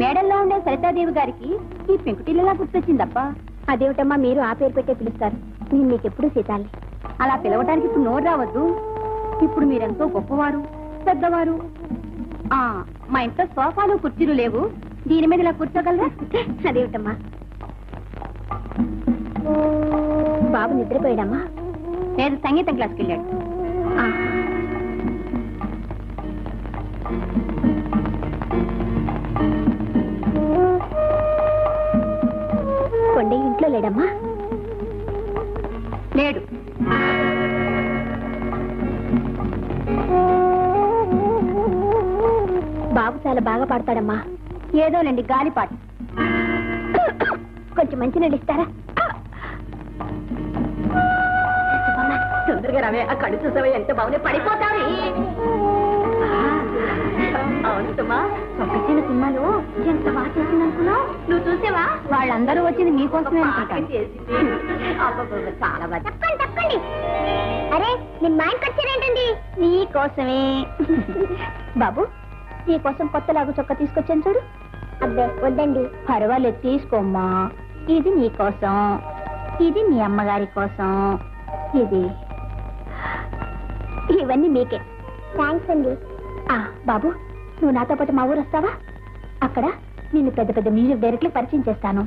మేడల్లో ఉండే సరితాదేవి గారికి ఈ పెంకుటిల్లా గుర్తొచ్చిందబ్బా. అదేమిటమ్మా మీరు ఆ పేరు పెట్టే పిలుస్తారు? నేను మీకెప్పుడు సీతాలి. అలా పిలవటానికి ఇప్పుడు నోరు రావద్దు. ఇప్పుడు మీరెంతో గొప్పవారు, పెద్దవారు. మా ఇంట్లో సోఫాలు కుర్చీలు లేవు, దీని మీద ఇలా కూర్చోగలరా? అదేమిటమ్మా బాబు నిద్రపోయాడమ్మా? లేదు, సంగీతం క్లాస్కి వెళ్ళాడు. కొండే ఇంట్లో లేడమ్మా? లేడు. బాబు చాలా బాగా పాడతాడమ్మా. ఏదోనండి, గాలిపాట. కొంచెం మంచి నీళ్ళు ఇస్తారా? తొందరగా రావే, ఆ కళ్ళు చూసావే ఎంత బాగునే పడిపోతావి. అవునుమా, పంపించిన సినిమాలు ఎంత బాగా చేసింది అనుకున్నావు? నువ్వు చూసేవా? వాళ్ళందరూ వచ్చింది నీకోసమే అనుకుంటాను. తప్పండి. అరే నేను మా ఇంటికి వచ్చారేంటండి? నీకోసమే బాబు, నీకోసం కొత్త లాగు చొక్క తీసుకొచ్చాను చూడు. అబ్బే వద్దండి. పర్వాలేదు తీసుకోమ్మా, ఇది నీకోసం, ఇది మీ అమ్మగారి కోసం, ఇది ఇవన్నీ మీకే. థ్యాంక్స్ అండి. బాబు నువ్వు నాతో పాటు మా ఊరు వస్తావా? అక్కడ నిన్ను పెద్ద పెద్ద మ్యూజిక్ డైరెక్ట్లీ పరిచయం చేస్తాను.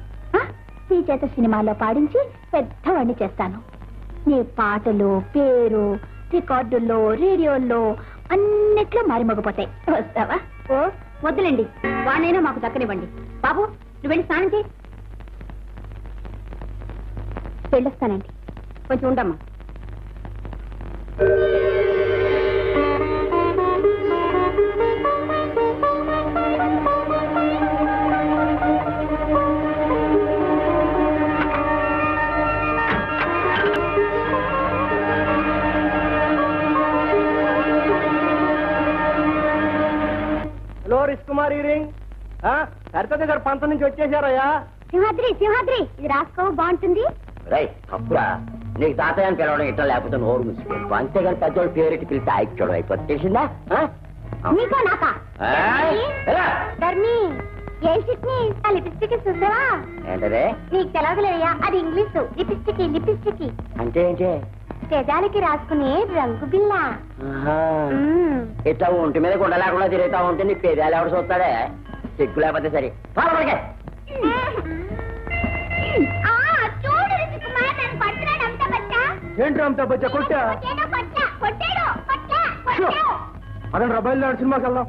నీ చేత సినిమాలో పాడించి పెద్దవాడిని చేస్తాను. నీ పాటలు, పేరు రికార్డుల్లో, రేడియోల్లో అన్నిట్లో మారిమోగిపోతాయి. వస్తావా? ఓ వద్దులేండి, వాడినైనా మాకు దక్కనివ్వండి. బాబు నువ్వు వెళ్ళి స్నానం చేయి. వెళ్ళొస్తానండి, కొంచెం ఉండమ్మా. హలో రిష్కుమార్ ఈరింగ్, సరితది గారు పంత నుంచి వచ్చేసారయ్యా. సింహాద్రి సింహాద్రి ఇది రాసుకో, బాగుంటుంది. తప్పురా నీకు తాతయ్యని పిలవడం ఇట్లా, లేకపోతే నోరు ముసిపోయింది. అంతేగాని పెద్దోళ్ళు పేరెట్టి పిలిస్తే ఆయచ్చోడు అయిపోతుంది, తెలిసిందా? అది ఇంగ్లీష్ లిపిస్టిక్. లిపిస్టిక్ అంటే ఏంటి? పెదాలకి రాసుకునే రంగు బిల్ల. ఇట్లా ఒంటి మీద గుండ లేకుండా తిరుగుతా ఉంటే నీ పెదాలు ఎవరు చూస్తాడే? చెక్కు లేకపోతే సరే. ఏంట్రా అమితాబచ్చా కొట్టా? అదండి రా, బయలుదేరి సినిమాకి వెళ్దాం.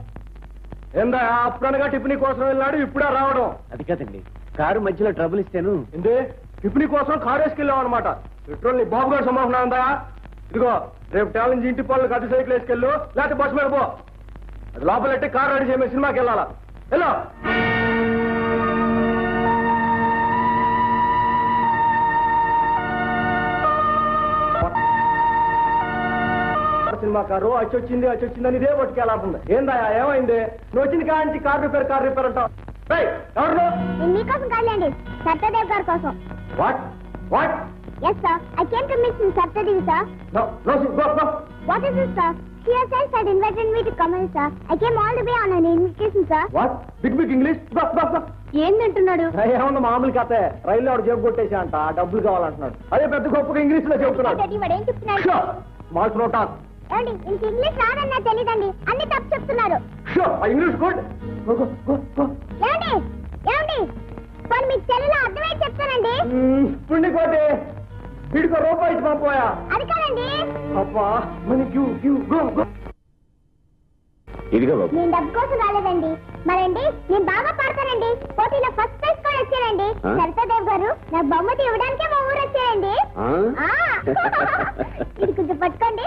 ఏందా అప్పుడనగా టిఫిన్ కోసం వెళ్ళాడు, ఇప్పుడే రావడం? అది కాదండి, కారు మధ్యలో ట్రబుల్ ఇస్తాను. ఏంటి టిఫిన్ కోసం కారు వేసుకెళ్ళాం అనమాట? పెట్రోల్ నీ బాబు గారు సంభావన ఉందా? ఇదిగో రేపు టాలెంట్ ఇంటి పనులకు అటు సైకిల్ వేసుకెళ్ళు, లేకపోతే బస్సు మీద పో. అది లోపలెట్టి కారు రెడీ చేయమని సినిమాకి వెళ్ళాలా? వెళ్ళా సినిమా కారు అచ్చొచ్చింది అచ్చొచ్చిందని ఇదే పట్టుకెళ్ళాల్సింది. ఏందా ఏమైంది? నువ్వు వచ్చింది కాంచి కార్ రిపేర్ కార్ రిపేర్ అంటావు. ఏంటంటున్నాడు? ఏమన్నా మామూలు కథ. రైల్లో జేబు కొట్టేసా అంట, డబ్బులు కావాలంటున్నాడు. అదే పెద్ద గొప్పగా ఇంగ్లీష్ లో చెబుతున్నాడు. ఇంగ్లీష్ రాదన్నా తెలీదండి, అన్ని తప్పు చెప్తున్నారు. నేను డబ్బు కోసం రాలేదండి. మరండి నేను బాగా పాడతానండి, పోటీలో ఫస్ట్ ప్రైజ్ కూడా వచ్చానండి. సరితాదేవి గారు నా బహుమతి ఇవ్వడానికే మా ఊరు వచ్చానండి. ఇది కొంచెం పట్టుకోండి.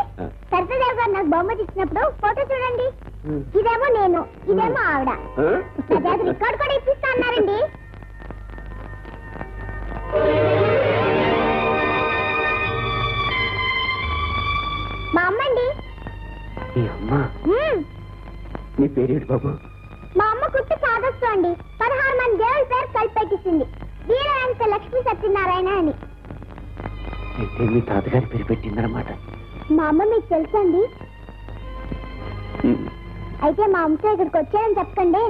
సరితాదేవి గారు నాకు బహుమతి ఇచ్చినప్పుడు ఫోటో చూడండి. ఇదేమో నేను, ఇదేమో ఆవిడ. రికార్డు కూడా ఇప్పిస్తా అన్నారండి. మా అమ్మండి. నీ పేరేంటి బాబు? మా అమ్మ కుట్టి సాగస్తూ అండి. 16 మంది దేవుడి పేరు కలిపెట్టింది. వీరాంక లక్ష్మీ సత్యనారాయణ అని. మీ తాతగారి పేరు పెట్టిందనమాట మా అమ్మ. మీకు తెలుసండి? అయితే మా అమ్మతో ఇక్కడికి వచ్చారని చెప్పకండి.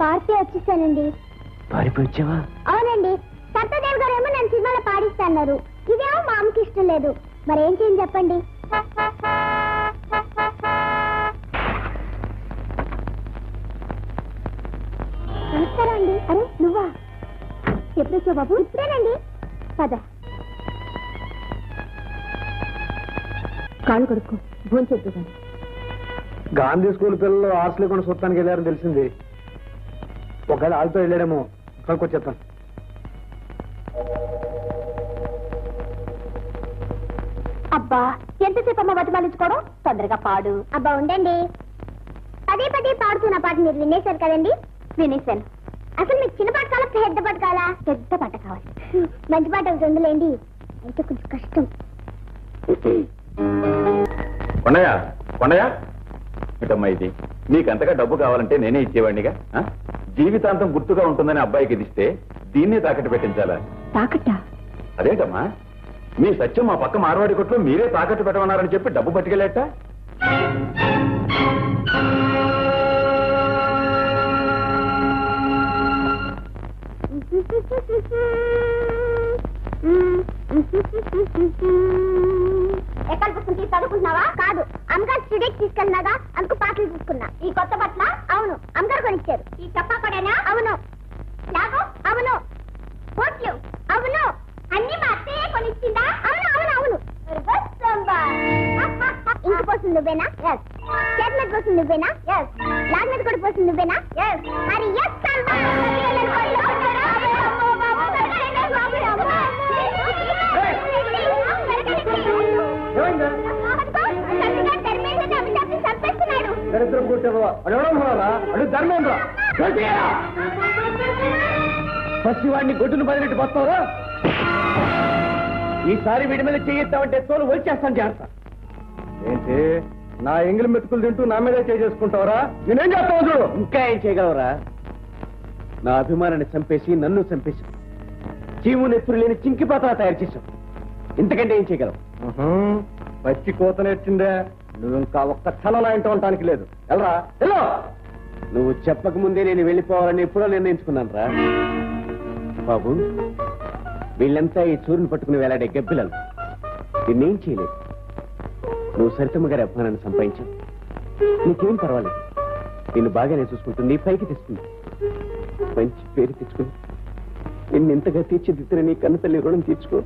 పార్టీ వచ్చేసానండి. పారిపోయావా? అవునండి. సత్తదేవ్ గారు ఏమో నన్ను సినిమాలో పాడిస్తున్నారు. ఇదేమో మా అమ్మకి ఇష్టం లేదు. మరేం చేయని చెప్పండి. నమస్కారం అండి. అరే నువ్వా? చెప్పేసా బాబు? ఇప్పుడేనండి. పద కాళ్ళు కొడుకు భోజనం చేద్దాం. గాంధీ స్కూల్ పిల్లలు ఆశ లేకుండా చూడటానికి వెళ్ళారని తెలిసింది. ఒకవేళ ఆలతో వెళ్ళాడేమో కనుక్కొచ్చేస్తాను. అబ్బా ఎంతసేపు అమ్మ బతిమాలించుకోవడం, తొందరగా పాడు. అబ్బా ఉండండి, పదే పదే పాడుతున్న పాట మీరు వినేశారు కదండి. వినేశాను. అసలు మీకు చిన్న పాట కావాలా పెద్ద పాట కావాలా? పెద్ద పాట కావాలి. మంచి పాట ఒకటి ఉండలేండి, అయితే కొంచెం కష్టం. కొండయా కొండయా ఇటమ్మా, ఇది నీకంతగా డబ్బు కావాలంటే నేనే ఇచ్చేవాడినిగా. జీవితాంతం గుర్తుగా ఉంటుందని అబ్బాయికి ఇదిస్తే దీన్నే తాకట్టు పెట్టించాలా? తాకట్టా? అదేంటమ్మా మీ సత్యం మా పక్క మార్వాడి కొట్లో మీరే తాకట్టు పెట్టమన్నారని చెప్పి డబ్బు పట్టుకెళ్ళేట. ఎక్కడ పుస్తకం తీసి చదువుకుంటున్నావా? కాదు, అమ్మగారు స్టూడియోకి తీసుకెళ్ళినాగా అందుకు పాటలు తీసుకున్నా. ఈ కొత్త బట్టల? అవును, అమ్మగారు కొనిచ్చారు. ఈ చప్పా కొడేనా? అవును. నాకు? అవును. కోట్లు? అవును. అన్ని మా అత్తయ్యే కొనిచ్చిందా? అవును అవును అవును. ఇంటి కోసం నువ్వేనా? ఎస్. చేతి మీద కోసం నువ్వేనా? ఎస్. లాగ్ మీద కూడా కోసం నువ్వేనా? ఎస్. మరి ఎస్ దరిద్రం కూర్చోవా? అడు ధర్మేంద్ర పసివాడిని గొడ్డును బదిలిట్టు పోతావరా? ఈసారి వీడి మీద చేయిస్తామంటే తోలు వచ్చేస్తాను చేస్తా. ఏంటి నా ఎంగిలి మెతుకులు తింటూ నా మీద చేసుకుంటావరా? నేనేం చేస్తావు చూడు. ఇంకా ఏం చేయగలవరా? నా అభిమానాన్ని చంపేసి నన్ను చంపేసి జీవుని ఎప్పుడు లేని చింకి పాత్ర తయారు చేశావు. ఇంతకంటే ఏం చేయగలవు? పచ్చి కోత నేర్చిందే, నువ్వు ఇంకా ఒక్క క్షణం ఇంటూ ఉండటానికి లేదు. ఎల్రా ఎల్లో. నువ్వు చెప్పక ముందే నేను వెళ్ళిపోవాలని ఎప్పుడో నిర్ణయించుకున్నాను రా బాబు. వీళ్ళంతా ఈ చూరుని పట్టుకుని వేలాడే గబ్బిలలు. నిన్నేం చేయలేదు. నువ్వు సరితమ్మ గారి అభిమానాన్ని సంపాదించావు. నీకేం పర్వాలేదు. నిన్ను బాగానే చూసుకుంటుంది, పైకి తెస్తుంది, మంచి పేరు తెచ్చుకుని నిన్ను ఎంతగా తీర్చిదిద్దిన నీ కన్న తల్లి రుణం తీర్చుకో.